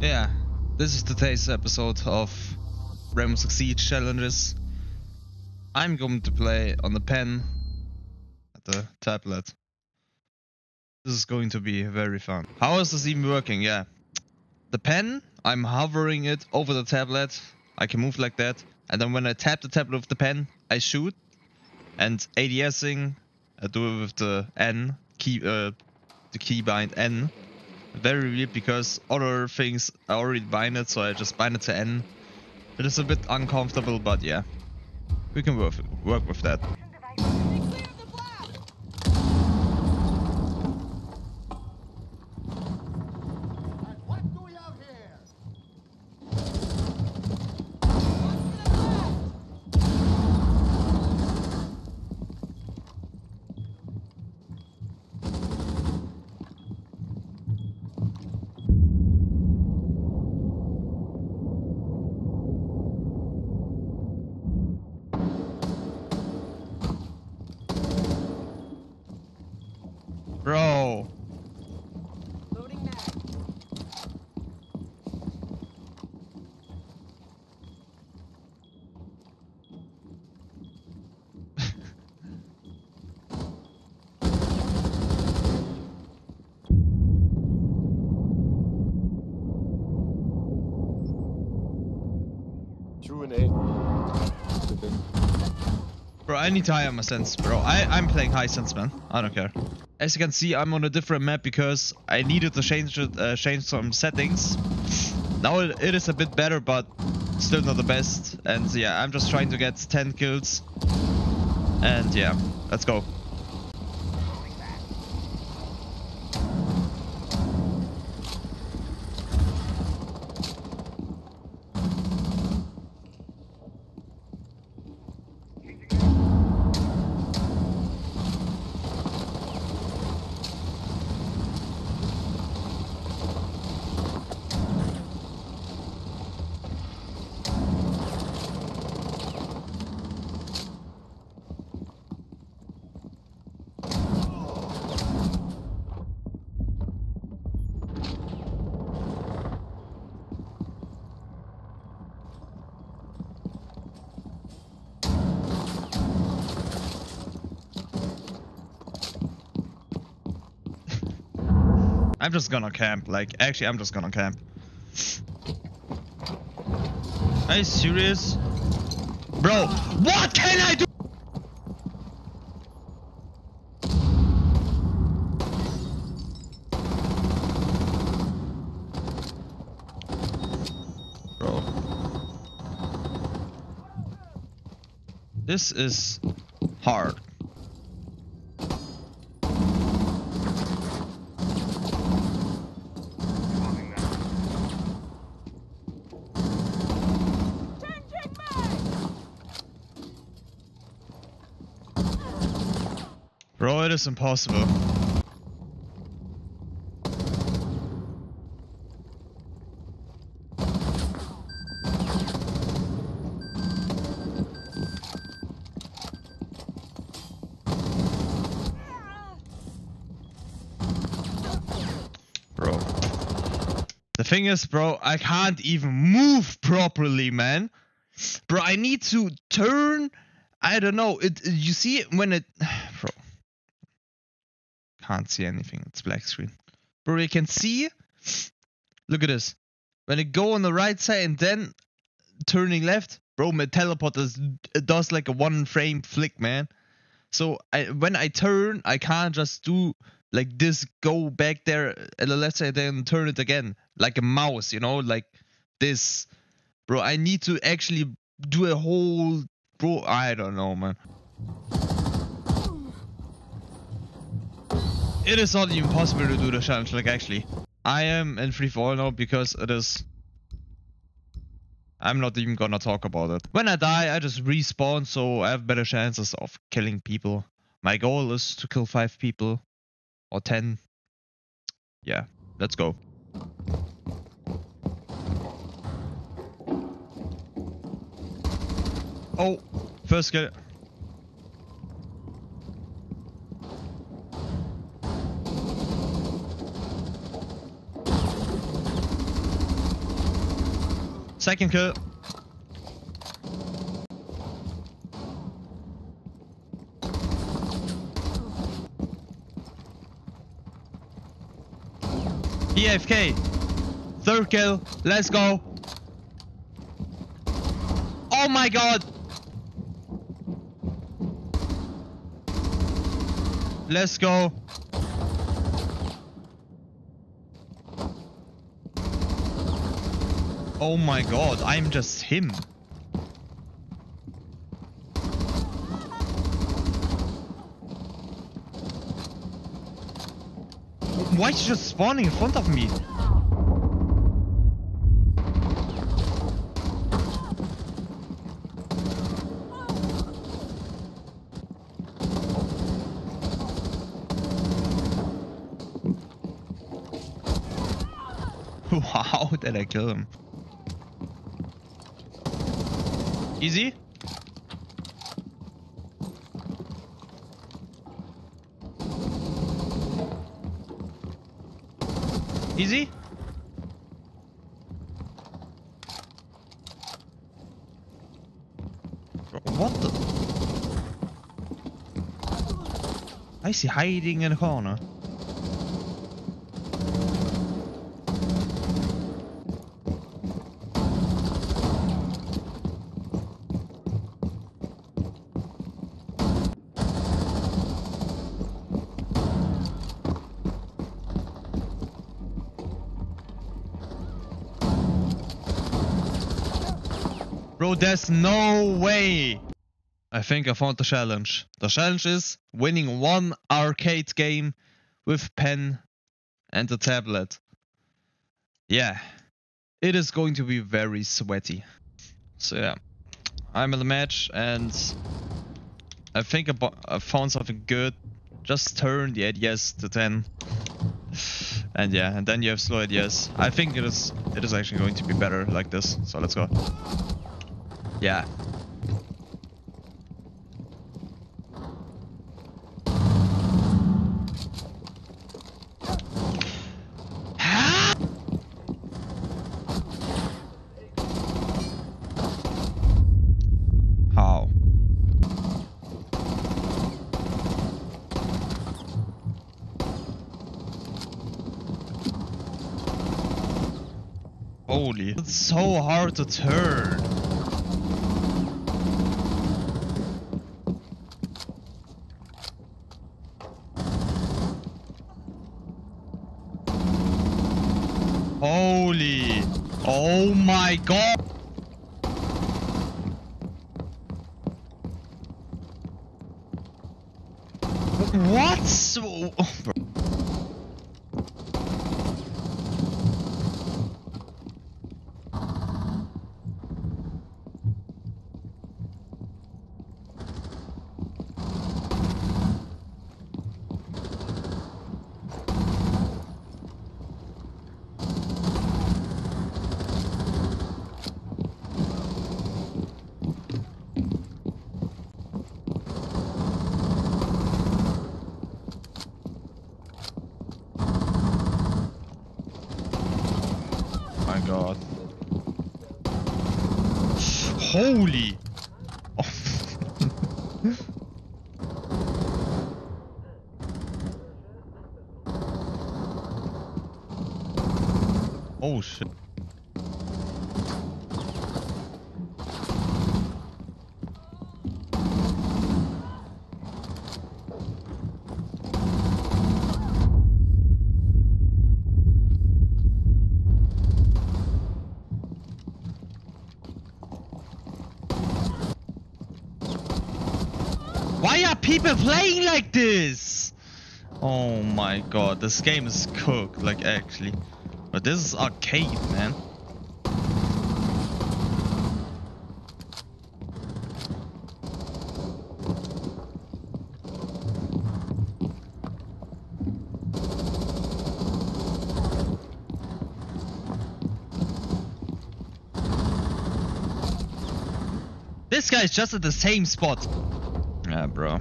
Yeah, this is today's episode of Rainbow Six Siege Challenges. I'm going to play on the pen at the tablet. This is going to be very fun. How is this even working? Yeah, the pen, I'm hovering it over the tablet. I can move like that. And then when I tap the tablet with the pen, I shoot. And ADSing, I do it with the N key, the keybind N. Very weird because other things are already binded, so I just bind it to N. It is a bit uncomfortable, but yeah, we can work with that. Bro. Loading mag. True and A. Bro, I need to higher my sense, bro. I'm playing high sense, man. I don't care. As you can see, I'm on a different map because I needed to change some settings. Now it is a bit better, but still not the best. And yeah, I'm just trying to get 10 kills. And yeah, let's go. I'm just gonna camp, like, actually, I'm just gonna camp. Are you serious? Bro, what can I do? Bro. This is hard. Bro, it is impossible. Bro. The thing is, bro, I can't even move properly, man. Bro, I need to turn. I don't know. You see when it... Bro. Can't see anything, it's black screen. Bro, you can see, look at this. When I go on the right side and then turning left, bro, my teleport does like a one frame flick, man. So when I turn, I can't just do like this, go back there at the left side and turn it again. Like a mouse, you know, like this. Bro, I need to actually do a whole, bro, I don't know, man. It is not even possible to do the challenge, like actually. I am in free fall now because it is... I'm not even gonna talk about it. When I die, I just respawn, so I have better chances of killing people. My goal is to kill 5 people. Or 10. Yeah, let's go. Oh, first kill. Second cut. EFK. Third kill. Let's go. Oh my god. Let's go. Oh my god, I'm just him. Why is he just spawning in front of me? Wow, did I kill him? Easy. Easy. What the? I is he hiding in the corner? Bro, there's no way. I think I found the challenge. The challenge is winning one arcade game with pen and a tablet. Yeah, it is going to be very sweaty. So yeah, I'm in the match and I think I found something good. Just turn the ADS to 10. And yeah, and then you have slow ADS. I think it is actually going to be better like this. So let's go. Yeah. How? Holy. It's so hard to turn. Holy, oh my god. What? So god. Holy. Oh. Oh shit. Why are people playing like this? Oh my god, this game is cooked, like actually. But this is arcade, man. This guy is just at the same spot. Yeah, bro.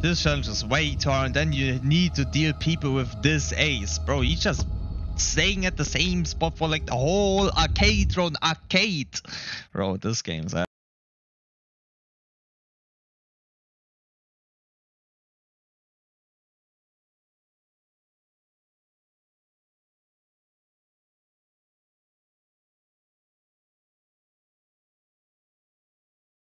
This challenge is way too hard, and then you need to deal people with this ace. Bro, you just staying at the same spot for like the whole arcade. Bro, this game's